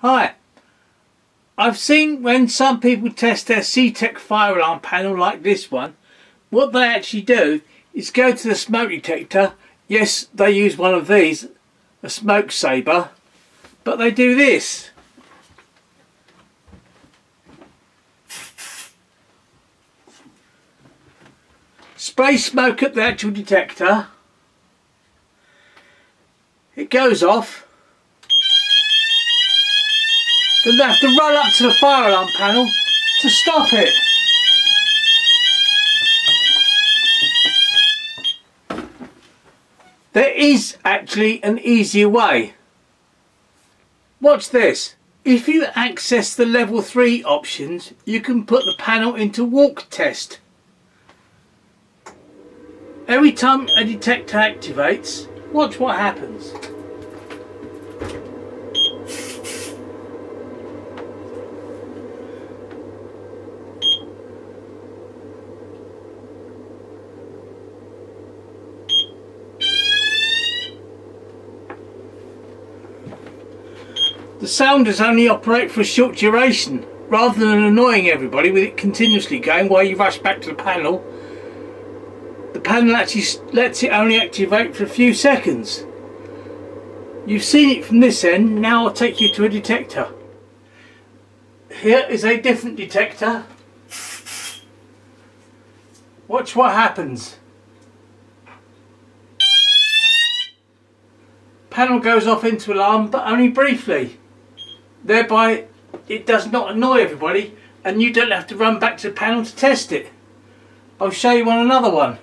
Hi, I've seen when some people test their C-tec fire alarm panel like this one, what they actually do is go to the smoke detector. Yes, they use one of these, a smoke saber, but they do this. Spray smoke at the actual detector, it goes off. Then they have to run up to the fire alarm panel to stop it. There is actually an easier way. Watch this. If you access the level 3 options, you can put the panel into walk test. Every time a detector activates, watch what happens. The sounders only operate for a short duration, rather than annoying everybody with it continuously going while you rush back to the panel. The panel actually lets it only activate for a few seconds. You've seen it from this end, now I'll take you to a detector. Here is a different detector. Watch what happens. Panel goes off into alarm, but only briefly. Thereby it does not annoy everybody and you don't have to run back to the panel to test it. I'll show you on another one.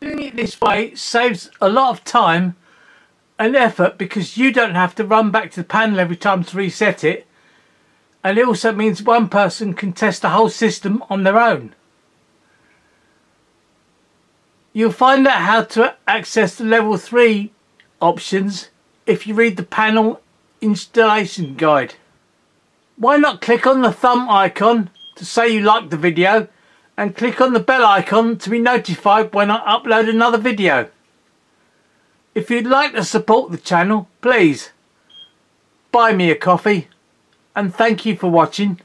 Doing it this way saves a lot of time and effort because you don't have to run back to the panel every time to reset it, and it also means one person can test the whole system on their own. You'll find out how to access the level 3 options if you read the panel installation guide. Why not click on the thumb icon to say you liked the video and click on the bell icon to be notified when I upload another video. If you'd like to support the channel, please buy me a coffee, and thank you for watching.